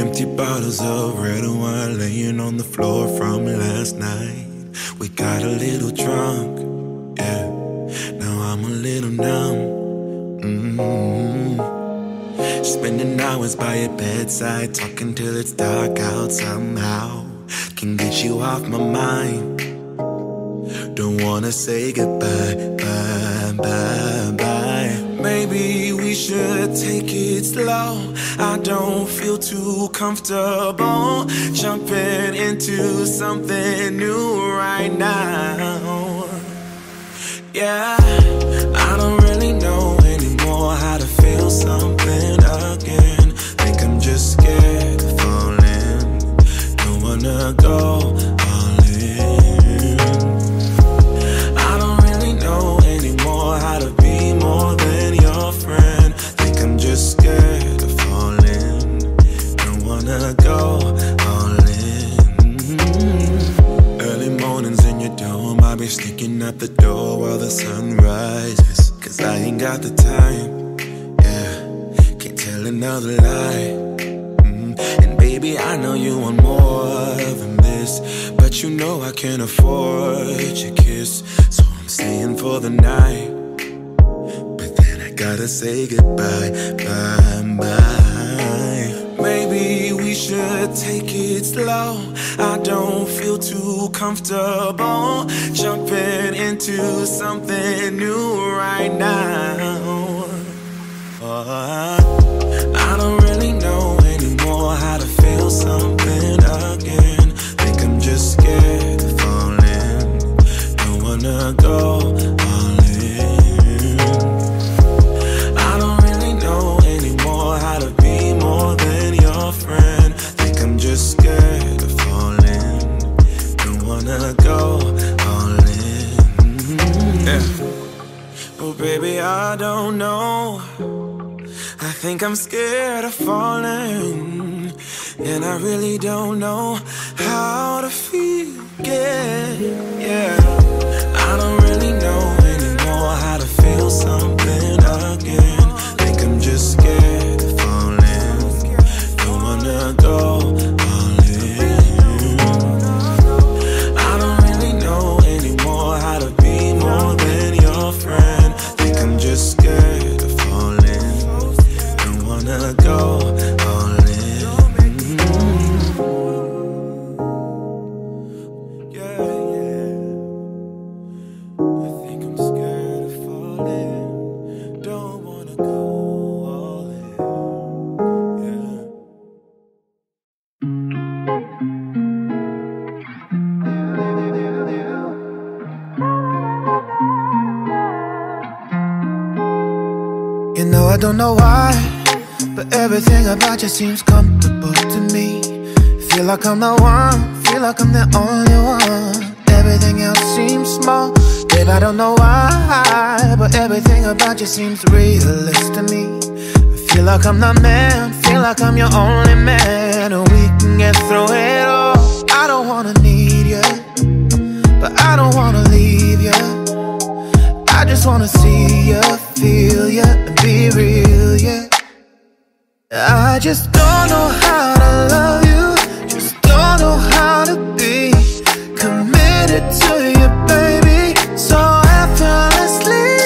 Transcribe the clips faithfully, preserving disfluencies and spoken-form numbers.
Empty bottles of red wine laying on the floor from last night. We got a little drunk, yeah. Now I'm a little numb. Mm-hmm. Spending hours by your bedside, talking till it's dark out. Somehow can get you off my mind. Don't wanna say goodbye, bye, bye, bye. Maybe we should take it slow. I don't feel too comfortable jumping into something new right now. Yeah, I don't really know anymore how to feel something again. Think I'm just scared of falling. Don't wanna go all in. I don't really know anymore how to be more than friend. Think I'm just scared of falling. Don't wanna go all in. Mm-hmm. Early mornings in your dome, I be sneaking out the door while the sun rises. Cause I ain't got the time, yeah. Can't tell another lie. Mm-hmm. And baby, I know you want more than this, but you know I can't afford your kiss. So I'm staying for the night. Gotta say goodbye, bye, bye. Maybe we should take it slow. I don't feel too comfortable jumping into something new right now. Oh, I don't really know anymore how to feel something again. Think I'm just scared of falling. Don't wanna go. Baby, I don't know. I think I'm scared of falling, and I really don't know how to feel again. Yeah, I don't really know anymore how to feel something again. Think I'm just scared of falling. Don't wanna go. Don't know why, but everything about you seems comfortable to me. Feel like I'm the one, feel like I'm the only one. Everything else seems small, babe, I don't know why, but everything about you seems realist to me. I feel like I'm the man, feel like I'm your only man, and we can get through it all. I don't wanna need you, but I don't wanna leave you. I just wanna see you, feel you, and be real, yeah. I just don't know how to love you, just don't know how to be committed to you, baby, so effortlessly.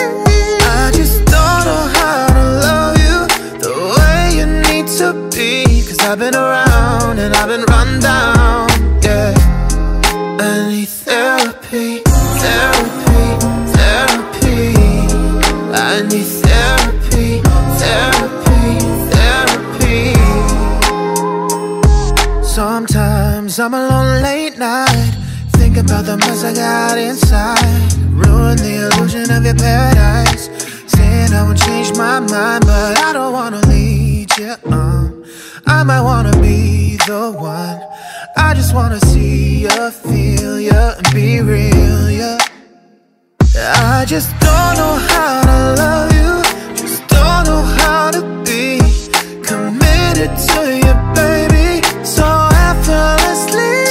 I just don't know how to love you the way you need to be, cause I've been around and I've been run down, yeah. I need therapy, therapy. I need therapy, therapy, therapy. Sometimes I'm alone late night, think about the mess I got inside. Ruin the illusion of your paradise, saying I would change my mind, but I don't wanna lead you on. I might wanna be the one. I just wanna see you, feel you, and be real, yeah. I just don't know how to love you, just don't know how to be committed to you, baby, so effortlessly.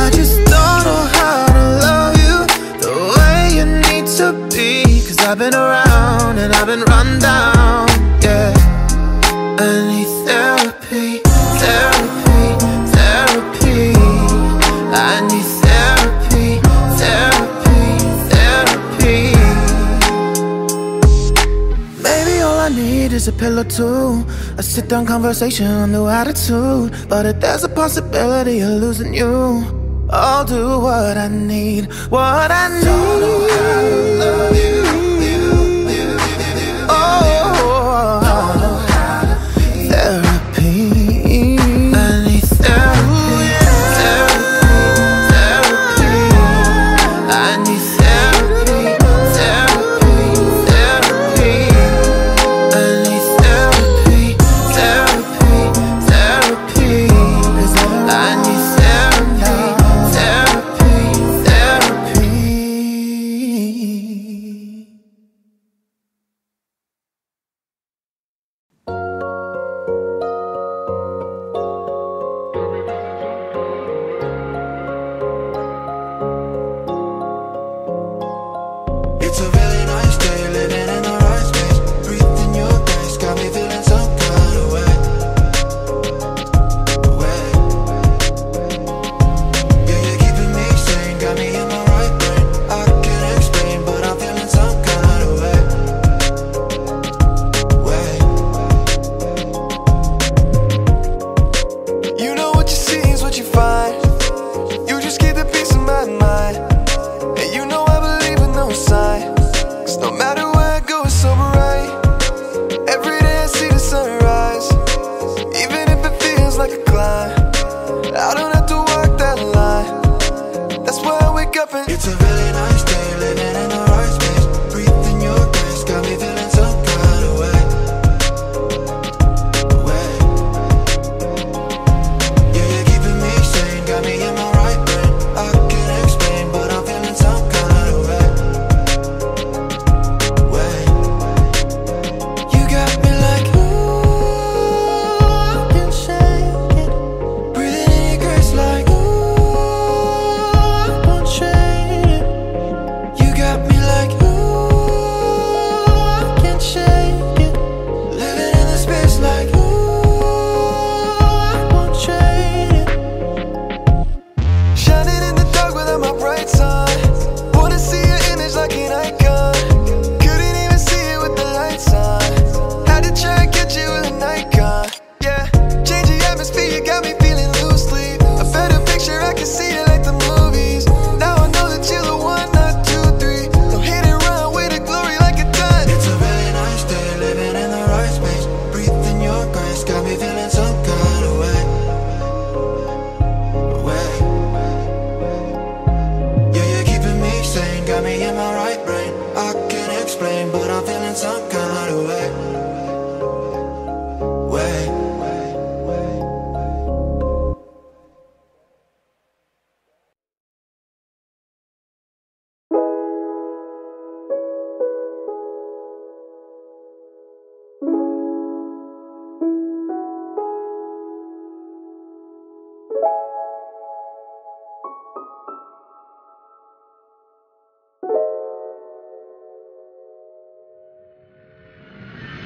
I just don't know how to love you the way you need to be, cause I've been around and I've been run down, yeah. I need therapy. pillow too. A sit-down conversation, a new attitude. But if there's a possibility of losing you, I'll do what I need, what I need. Don't know how to love you.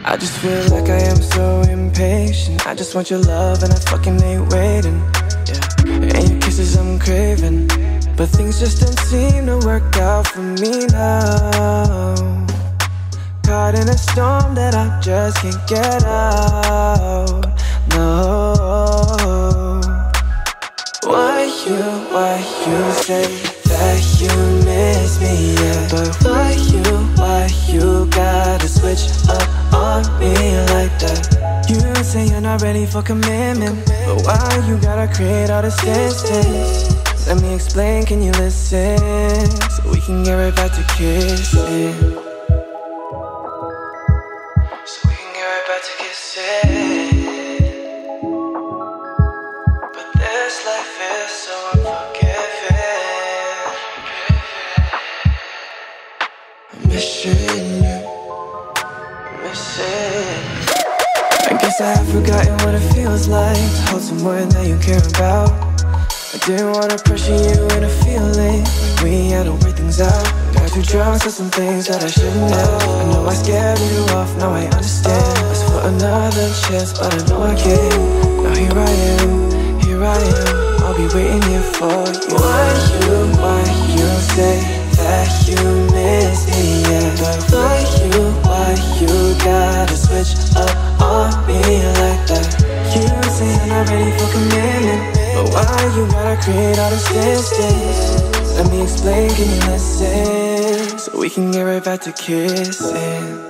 I just feel like I am so impatient. I just want your love and I fucking hate waiting, yeah. And your kisses I'm craving, but things just don't seem to work out for me now. Caught in a storm that I just can't get out, no. Why you, why you say that you miss me, yeah. But why you, why you gotta switch up on me like that? You say you're not ready for commitment, but why you gotta create all this distance? Let me explain, can you listen? So we can get right back to kissing. So we can get right back to kissing. But this life is so unforgiving. I'm missing you. I guess I have forgotten what it feels like to hold someone that you care about. I didn't wanna pressure you into feeling like we had to wait things out. Got too drunk to some things that I shouldn't have. I know I scared you off, now I understand. Asked for another chance, but I know I can't. Now here I am, here I am, I'll be waiting here for you. Why you, why you say that you miss me, yeah. But why you, why you gotta switch up ready for commitment, but why you gotta create all this distance? Let me explain, give me lessons, so we can get right back to kissing.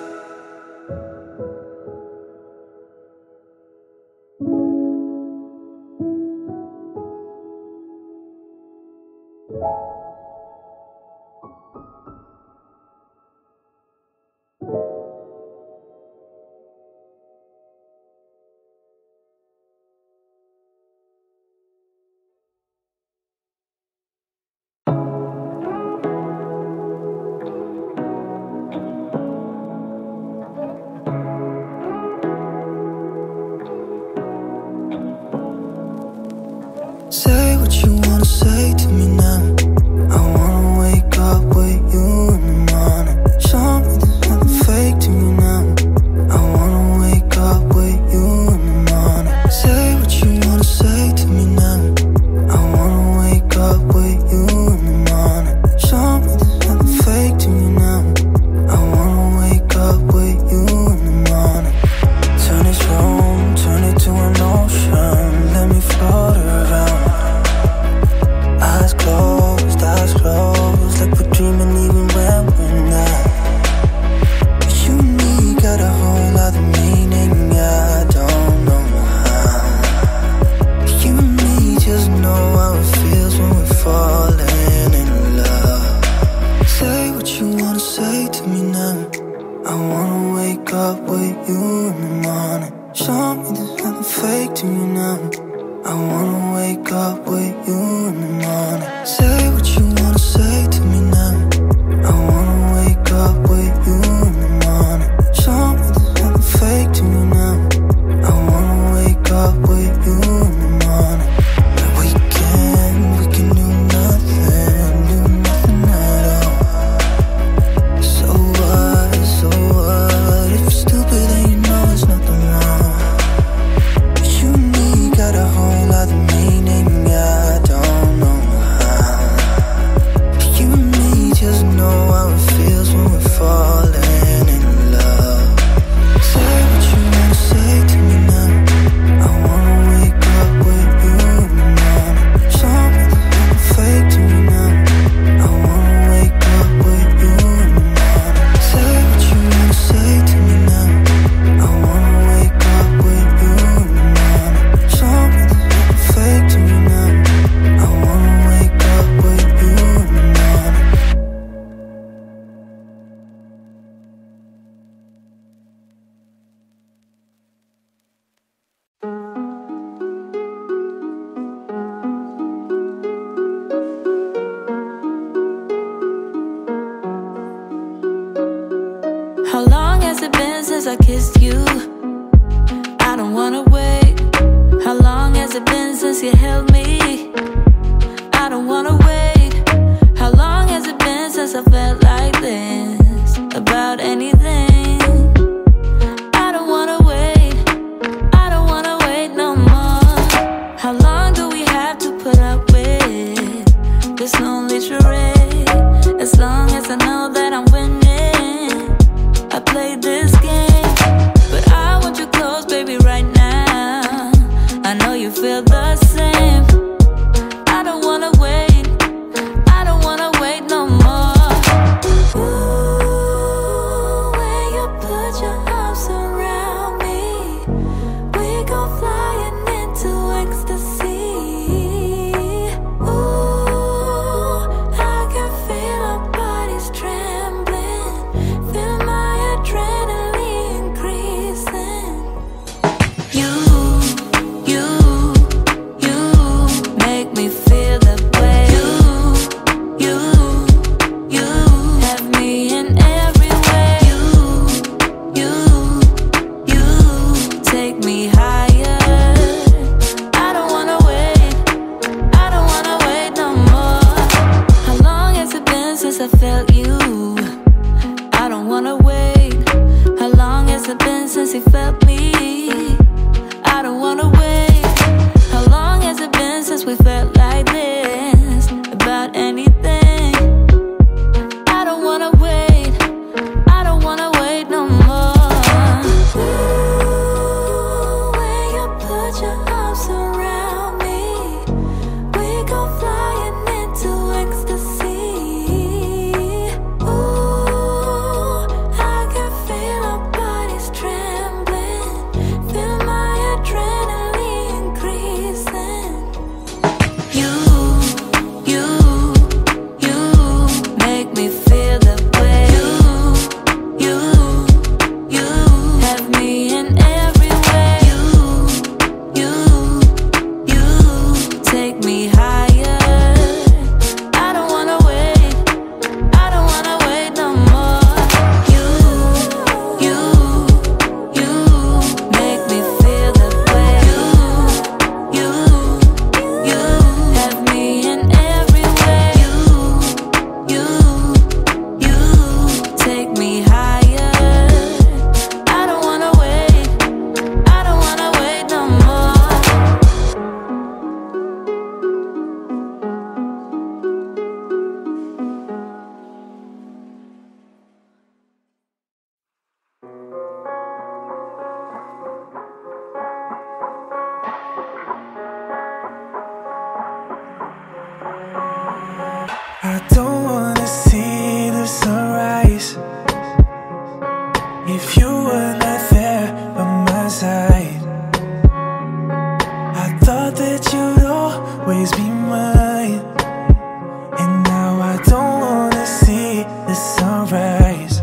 don't wanna see the sunrise. If you were not there by my side, I thought that you'd always be mine. And now I don't wanna see the sunrise.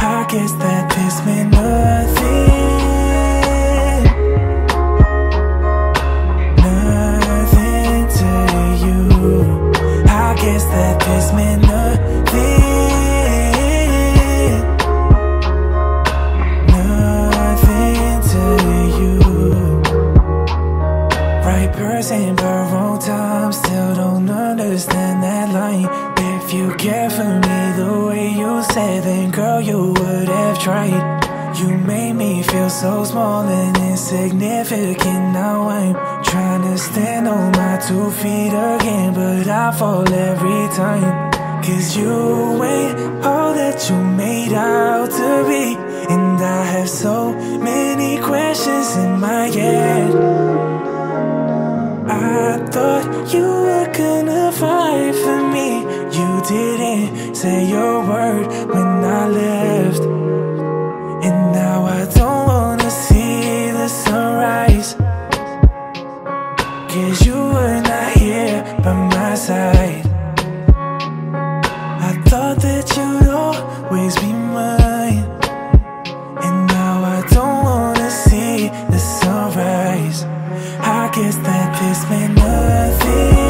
I guess that this meant nothing. Guess that this meant nothing, nothing to you. Right person but wrong time, still don't understand that line. If you cared for me the way you said, then girl you would have tried. You made me feel so small and insignificant. Now I'm trying to stand on my two feet again, but I fall every time. Cause you ain't all that you made out to be, and I have so many questions in my head. I thought you were gonna fight for me. You didn't say your word when I left. And now I don't wanna see the sunrise. Cause you were not here by my side. I thought that you'd always be mine. And now I don't wanna see the sunrise. I guess that this meant nothing.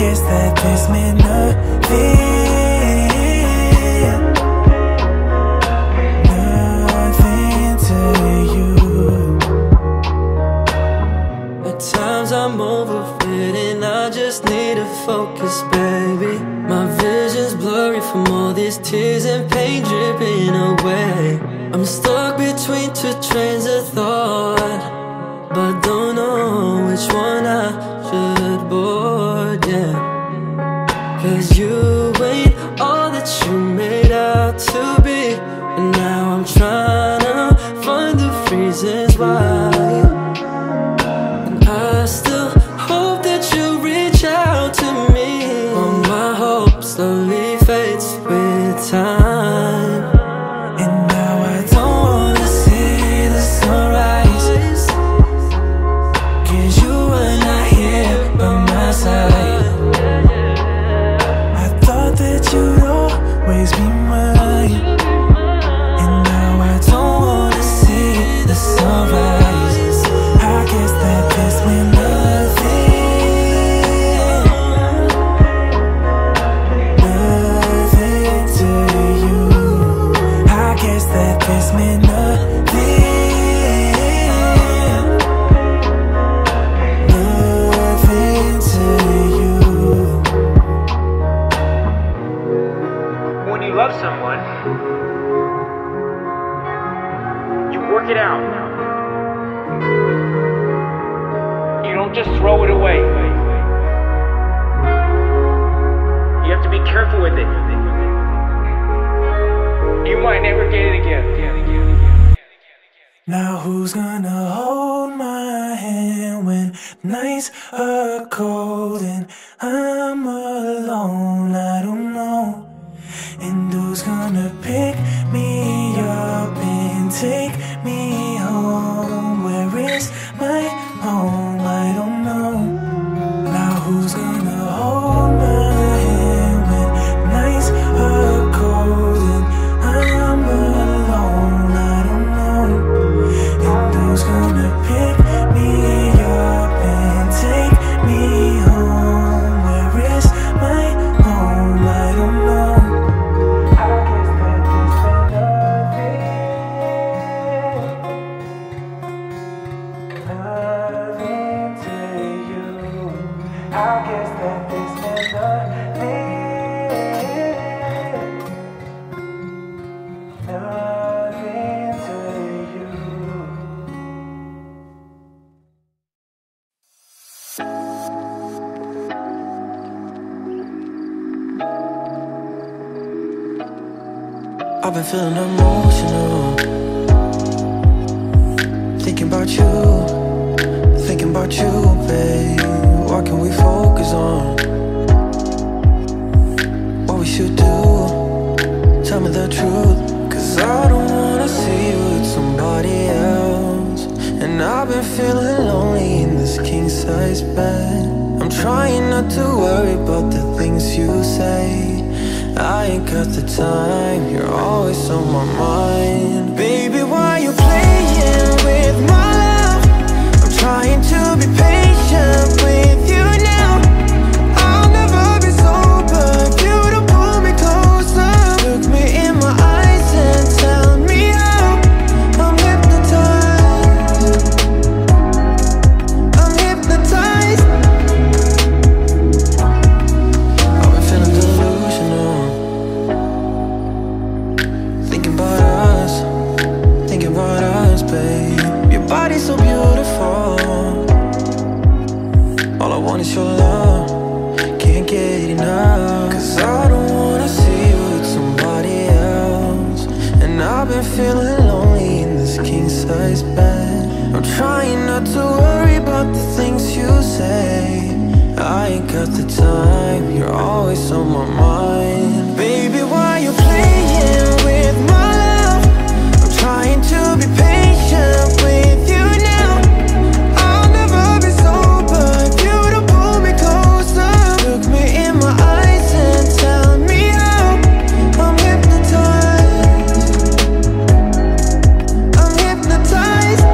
Guess that this meant nothing, nothing to you. At times I'm overfitting, I just need to focus, baby. My vision's blurry from all these tears and pain dripping away. I'm stuck between two trains of thought, but don't know which one I should board, yeah. Cause you ain't all that you made out to be, and now I'm trying to find the reasons why. And I still hope that you reach out to me, but my hope slowly fades with time. And now I don't wanna see the sunrise. Cause you were not here by my side. You'd always be mine. And now I don't wanna see the sunrise. I guess that this meant nothing, nothing to you. I guess that this meant nothing. Someone, you work it out. You don't just throw it away. You have to be careful with it. You might never get it again. Now who's gonna hold my hand when nights are cold and I'm alone? I don't know. And who's gonna pick me up and take me home? Where is my home? I don't know. Now who's gonna hold my hand when nights are cold and I'm alone? I don't know. And who's gonna pick me up and take me home? Where is my home? I don't know. I've been feeling emotional, think Thinking about you, thinking about you, babe. What can we focus on? What we should do? Tell me the truth, cause I don't wanna see you with somebody else. And I've been feeling lonely in this king-size bed. I'm trying not to worry about the things you say. I ain't got the time, you're always on my mind. Baby, why you playing with my love? I'm trying to be patient with you now. I'll never be sober if you don't pull me closer. Look me in my eyes and tell me how I'm hypnotized. I'm hypnotized. I've been feeling delusional, about us, thinking about us, babe. Your body's so beautiful. All I want is your love, can't get enough. Cause I don't wanna see you with somebody else. And I've been feeling lonely in this king-size bed. I'm trying not to worry about the things you say. I ain't got the time, you're always on my mind. Baby, why you playing with my love? I'm trying to be patient with you now. I'll never be sober if you don't pull me closer. Look me in my eyes and tell me how I'm hypnotized. I'm hypnotized.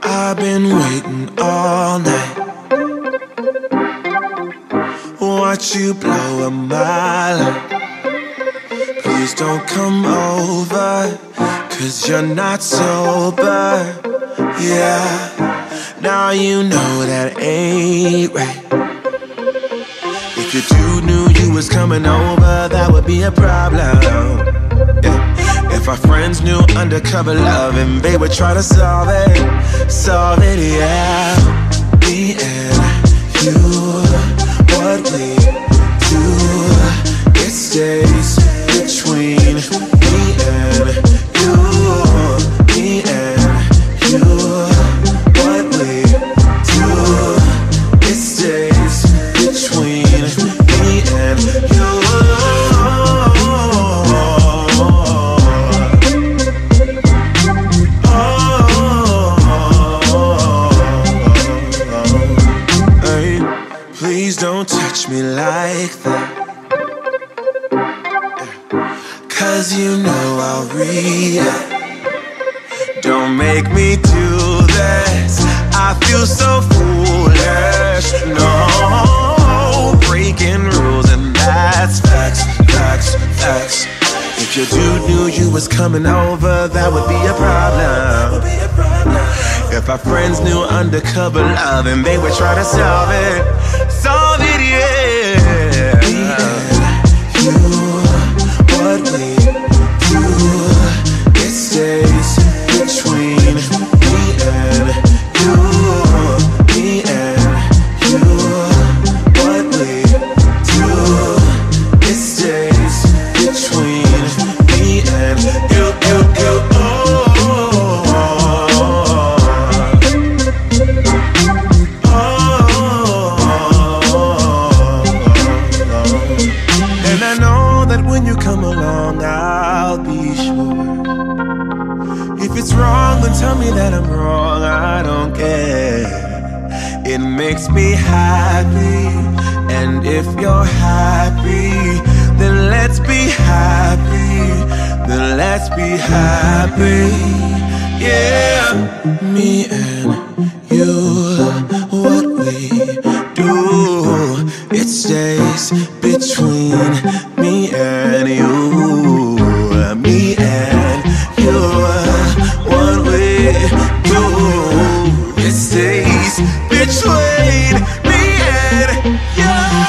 I've been waiting all night, watch you blow up my life. Please don't come over, cause you're not sober. Yeah, now you know that ain't right. If you two knew you was coming over, that would be a problem. Yeah. If our friends knew undercover love, and they would try to solve it, solve it, yeah. Me and you, what we do, it stays between me and you, me and you. What we do, it stays between me and you. Oh, hey, please don't touch me like that, cause you know I'll read it. Don't make me do this, I feel so foolish. No, breaking rules and that's facts, facts, facts. If your dude knew you was coming over, that would be a problem. If our friends knew undercover love, and they would try to solve it, solve it, yeah. Me and you, what we do, it stays between me and you, me and you. I'm wrong, I don't care. It makes me happy, and if you're happy, then let's be happy, then let's be happy. Yeah, me and you, what we do, it stays between me and you. Me and you, what we do, it stays between me and you.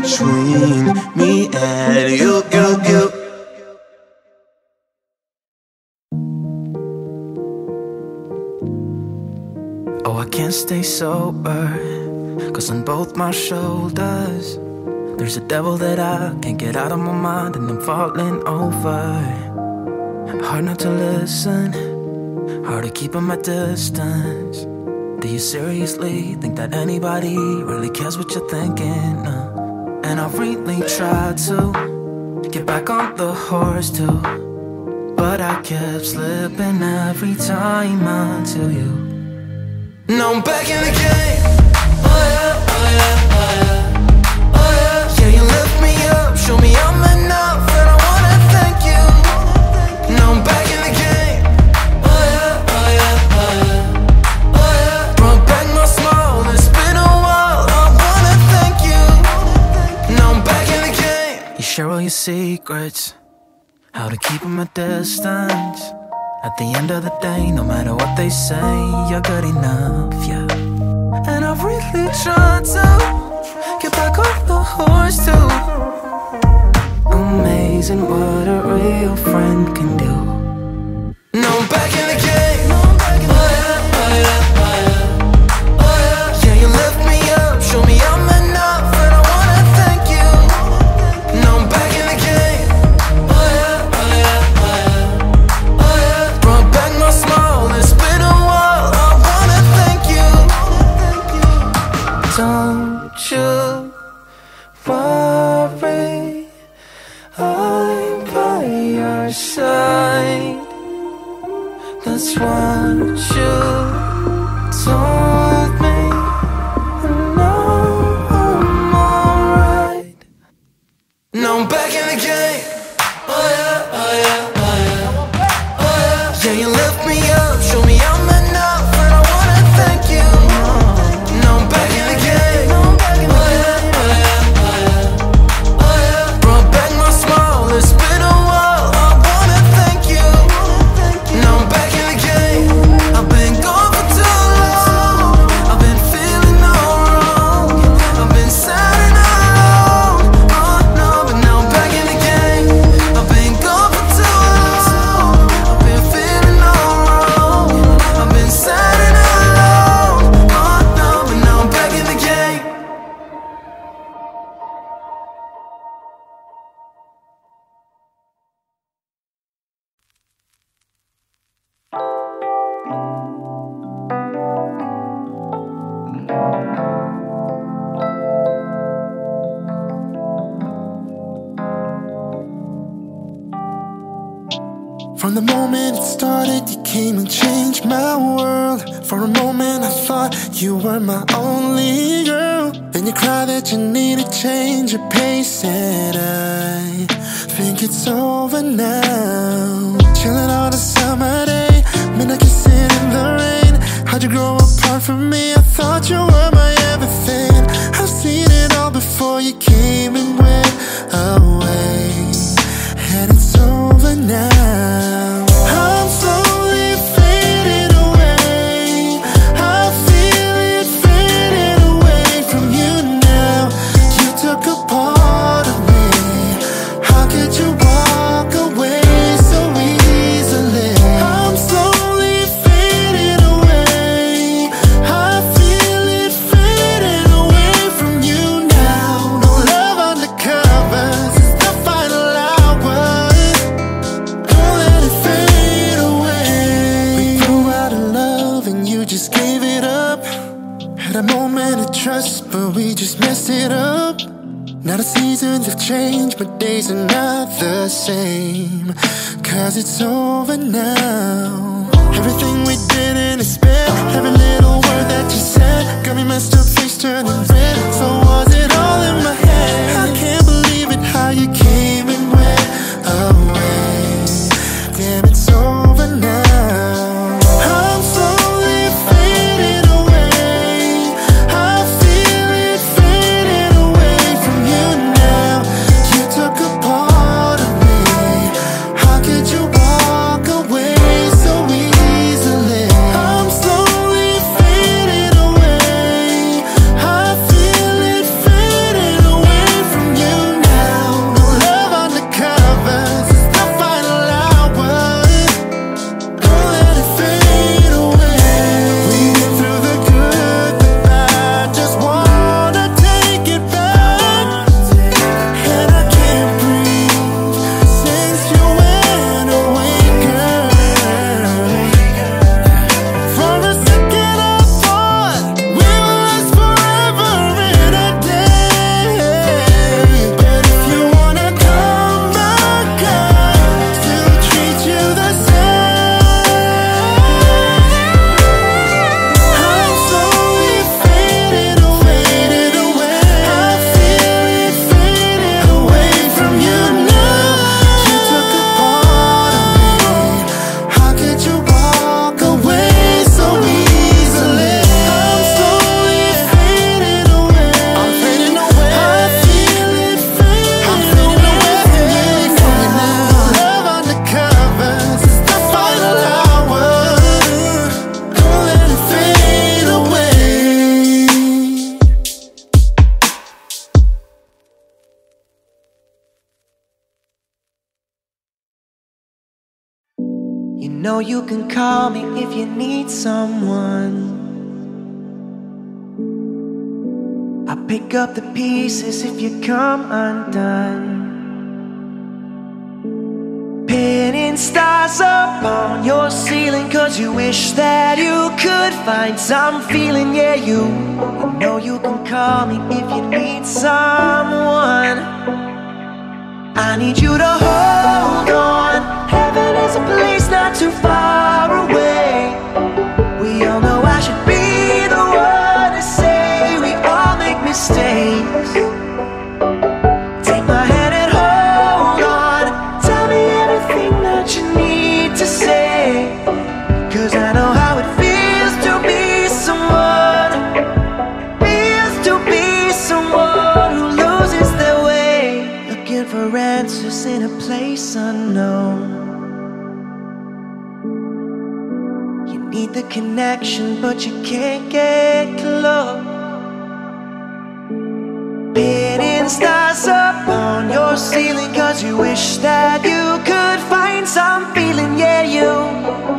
Between me and you, you, you. Oh, I can't stay sober, 'cause on both my shoulders there's a devil that I can't get out of my mind, and I'm falling over. Hard not to listen, hard to keep on my distance. Do you seriously think that anybody really cares what you're thinking? Uh, And I really tried to get back on the horse too, but I kept slipping every time until you. Now I'm back in the game. Oh yeah, oh yeah, oh yeah, oh yeah. Yeah, you lift me up, show me I'm enough, and I wanna thank you. Now I'm back in the game. Oh yeah, oh yeah, oh yeah, oh yeah. Brought back my smile, it's been a while, I wanna thank you. Now I'm back in the game. You share all your secrets, how to keep them at distance. At the end of the day, no matter what they say, you're good enough, yeah. And I've really tried to get back off the horse too. Amazing what a real friend can do. Now I'm back in the game. Oh yeah, oh yeah, oh yeah, oh yeah. Yeah, you lift me up, show me I'm enough, and I wanna thank you. Now I'm back in the game. Oh yeah, oh yeah, oh yeah, oh yeah. Brought back my smile, it's been a while, I wanna thank you. Don't you worry, I'm by your side. That's what you told me, and now I'm alright. Now I'm back in the game. Oh yeah, oh yeah, oh yeah, oh yeah. Yeah, you lift me up, show me I'm enough, and I wanna thank you. Now I'm back in the game. Oh yeah, oh yeah, oh yeah, oh yeah. Brought back my smile, it's been a while, I wanna thank you. Now I'm back in the game. I've been gone for too long, I've been feeling all wrong, I've been sad and alone. Oh no, but now I'm back in the game. I've been gone for too long, I've been feeling all wrong, I've been sad and alone. Oh no, but now I'm back in the game. From the moment it started, you came and changed my world. For a moment I thought you were my only girl. Then you cried that you needed to change your pace, and I think it's over now. Chilling on a summer day, man, I can sit in the rain. How'd you grow apart from me? I thought you were my everything. I've seen it all before you came and went away, and it's over now. us, but we just messed it up. Now the seasons have changed, but days are not the same, cause it's over now. Everything we didn't expect, every little word that you said, got me messed up, face turning red. So was it all in my head? I can't believe it, how you came and went away. Damn, it's over now. You can call me if you need someone. I'll pick up the pieces if you come undone. Painting stars up on your ceiling, cause you wish that you could find some feeling. Yeah, you, you know you can call me if you need someone. I need you to hold on. Heaven is a place not too far away. We all know I should be the one to say we all make mistakes. Take my hand and hold on. Tell me everything that you need to say, cause I know how it feels to be someone. Feels to be someone who loses their way, looking for answers in a place unknown. Need the connection, but you can't get close. Painting stars up on your ceiling, cause you wish that you could find some feeling. Yeah, you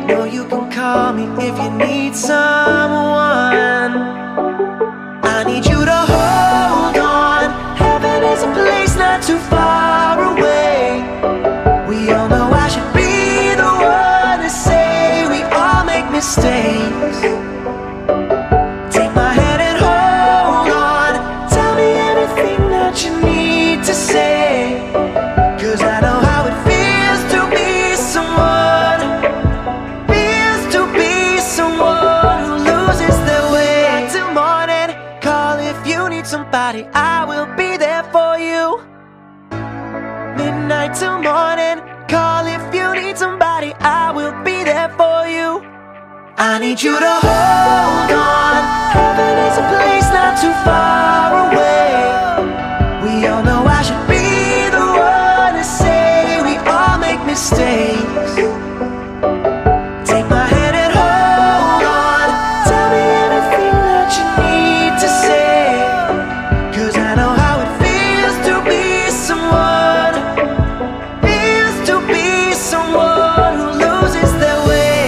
know you can call me if you need someone. I need you to hold on. Heaven is a place not too far away. We all know I should be the one to say we all make mistakes. Till morning, call if you need somebody, I will be there for you. I need you to hold on. Heaven is a place not too far away. We all know I should be the one to say we all make mistakes. Take my hand and hold on. Tell me everything that you need to say, cause I know how it feels to be someone. Someone who loses their way.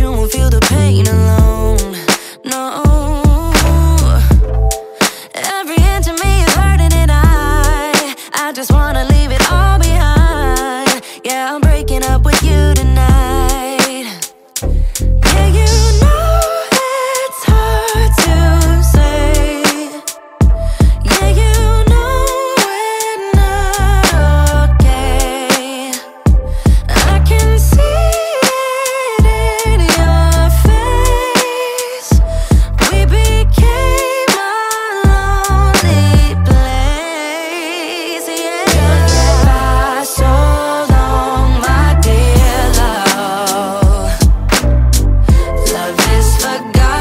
you won't feel the pain alone. No. Every inch of me is hurting and I I just wanna leave it all behind. Yeah, I'm breaking up with you tonight. Yeah, you know it's hard to say. Yeah, you know we're not okay. I can see it in your face. We became a lonely place. Yeah, goodbye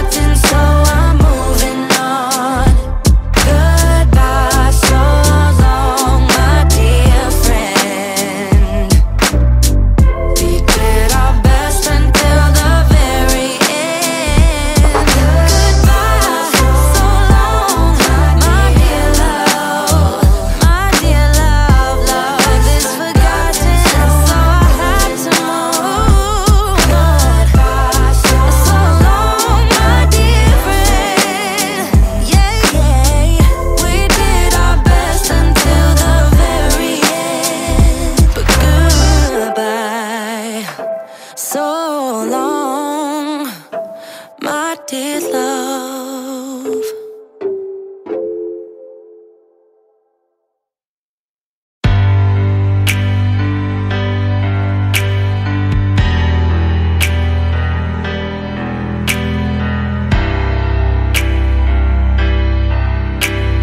so long, my dear love. Love is forgotten, so I'm moving on. Goodbye so long, my dear friend. We did our best until the very end. Goodbye so long, my dear love. My dear love, love is forgotten, so I had to move on. So long, my dear friend. Yeah, yeah. We did our best until the very end. But goodbye so long, my dear love.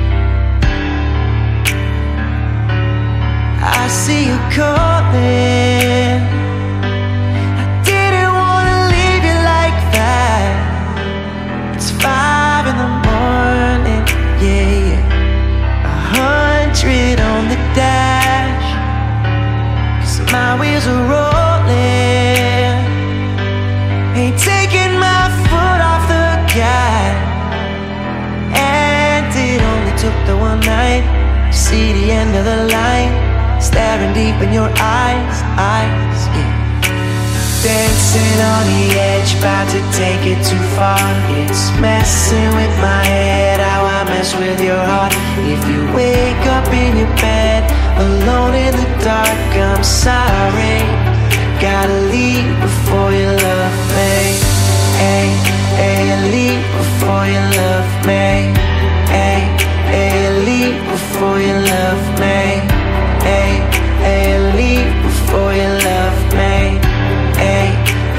I see you calling. I didn't wanna leave you like that. It's five in the morning, yeah, yeah. A hundred on the dash, 'cause my wheels are rolling. Ain't taking my foot off the gas. And it only took the one night to see the end of the line. Staring deep in your eyes, eyes, yeah. Dancing on the edge, about to take it too far. It's messing with my head, how I mess with your heart. If you wake up in your bed, alone in the dark, I'm sorry. Gotta leave before you love me. Hey, hey, leave before you love me. Hey, hey, leave before you love me. Ay,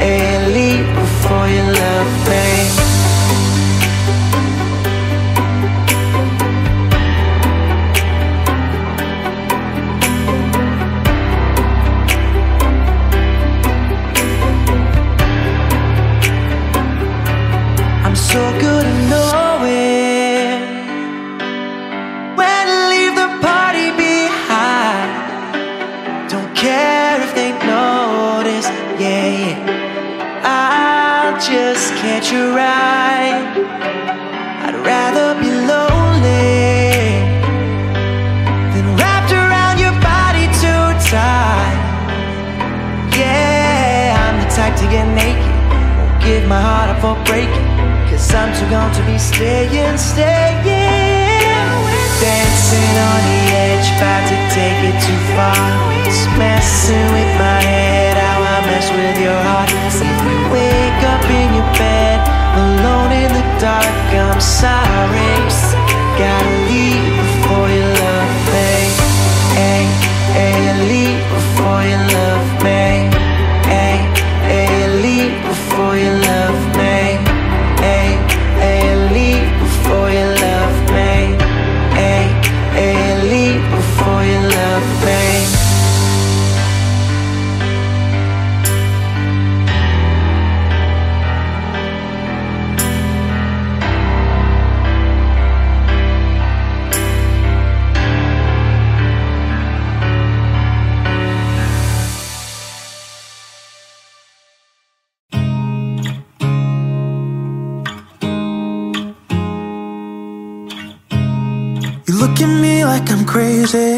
ay, leave before you love me. Ay, ay, leave before you love me. I'm so good at knowing when to leave the party behind. Don't care if they notice, yeah, yeah. I'll just catch you right. I'd rather be lonely than wrapped around your body too tight. Yeah, I'm the type to get naked, won't give my heart up for breaking, 'cause I'm too gone to be staying, staying. Dancing on the edge, about to take it too far. It's messing with my head, how I mess with your heart. If you wake up in your bed, alone in the dark, I'm sorry. Gotta leave before you love me. Hey, hey, leave before you love me. Hey, hey, leave before you love me. Hey, hey, leave before you love me. Hey, leave before you love me. Look at me like I'm crazy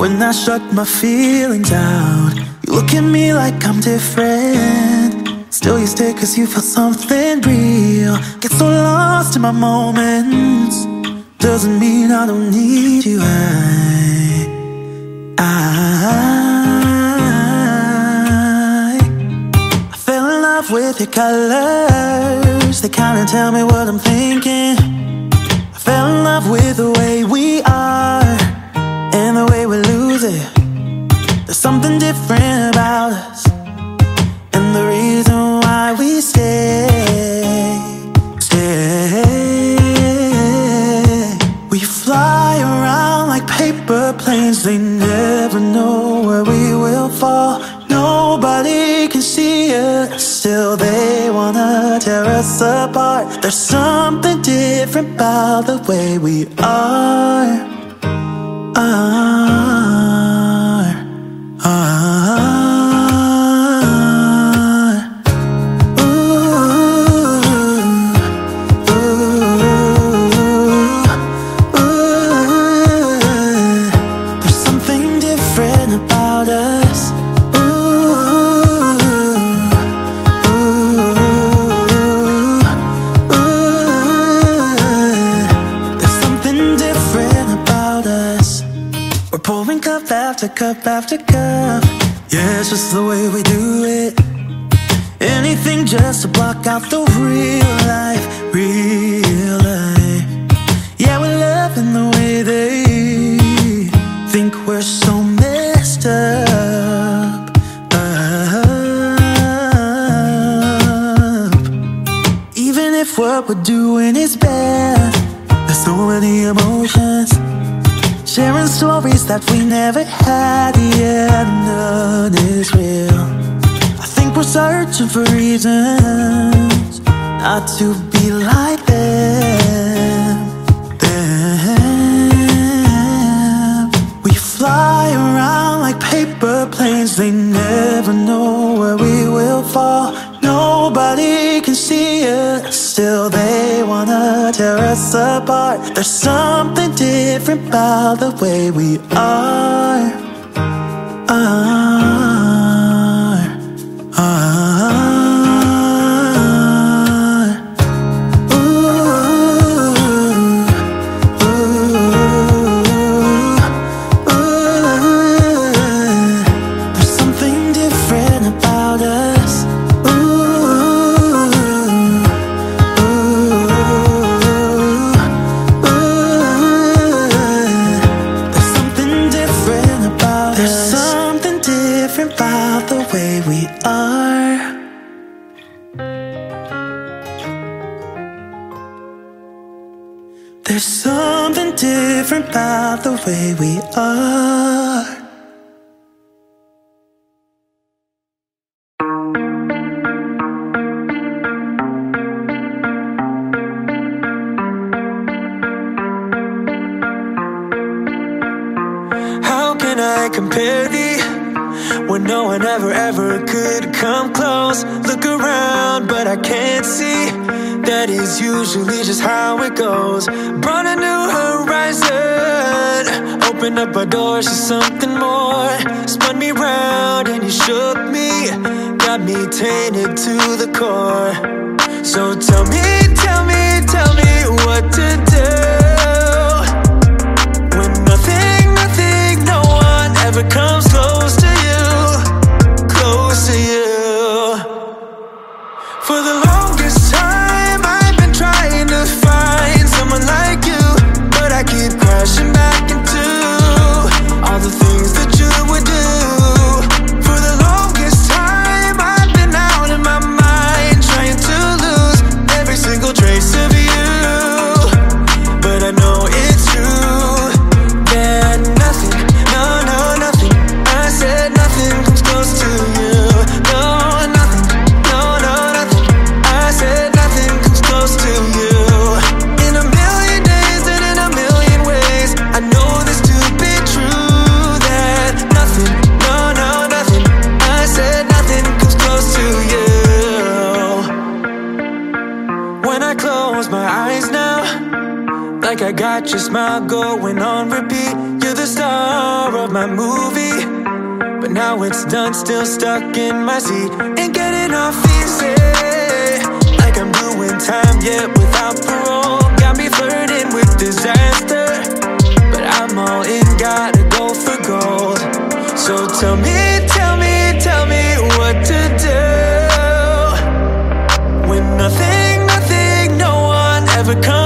when I shut my feelings out. You look at me like I'm different. It's Still you stay cause you feel something real. Get so lost in my moments. Doesn't mean I don't need you. I, I, I fell in love with your colors. They kinda tell me what I'm thinking. I fell in love with the way we are and the way we lose it. There's something different about us, and the reason why we stay, stay. We fly around like paper planes. They never know where we will fall. Nobody can see us. Still they wanna tear us apart. There's something different about the way we are, are, are. Cup after cup, yeah, it's just the way we do it. Anything just to block out the real life, real life. Yeah, we're loving the way they think we're so messed up, up. Even if what we're doing is bad, there's so many emotions. Sharing stories that we never had, yeah, none is real. I think we're searching for reasons not to be like them, them. We fly around like paper planes. They never know where we will fall. Nobody can see us. Still they wanna tear us apart. There's something different about the way we are, are, are. There's something different about the way we are. How can I compare thee when no one ever, ever could come close? Look around, but I can't see. That is usually just how it goes. Brought a new horizon, opened up our doors to something more. Spun me round and you shook me, got me tainted to the core. So tell me, tell me, tell me what to do when nothing, nothing, no one ever comes close to you, close to you. For the longest time like you, but I keep crashing back into all the things that you would do. For the longest time I've been out in my mind, trying to lose every single trace of you. But I know it's true that nothing, no, no, nothing, I said nothing comes close to you. No, nothing, no, no, nothing, I said nothing comes close to you. I got your smile going on repeat. You're the star of my movie, but now it's done, still stuck in my seat. Ain't getting off easy, like I'm doing time, yet without parole. Got me flirting with disaster, but I'm all in, gotta go for gold. So tell me, tell me, tell me what to do, when nothing, nothing, no one ever comes.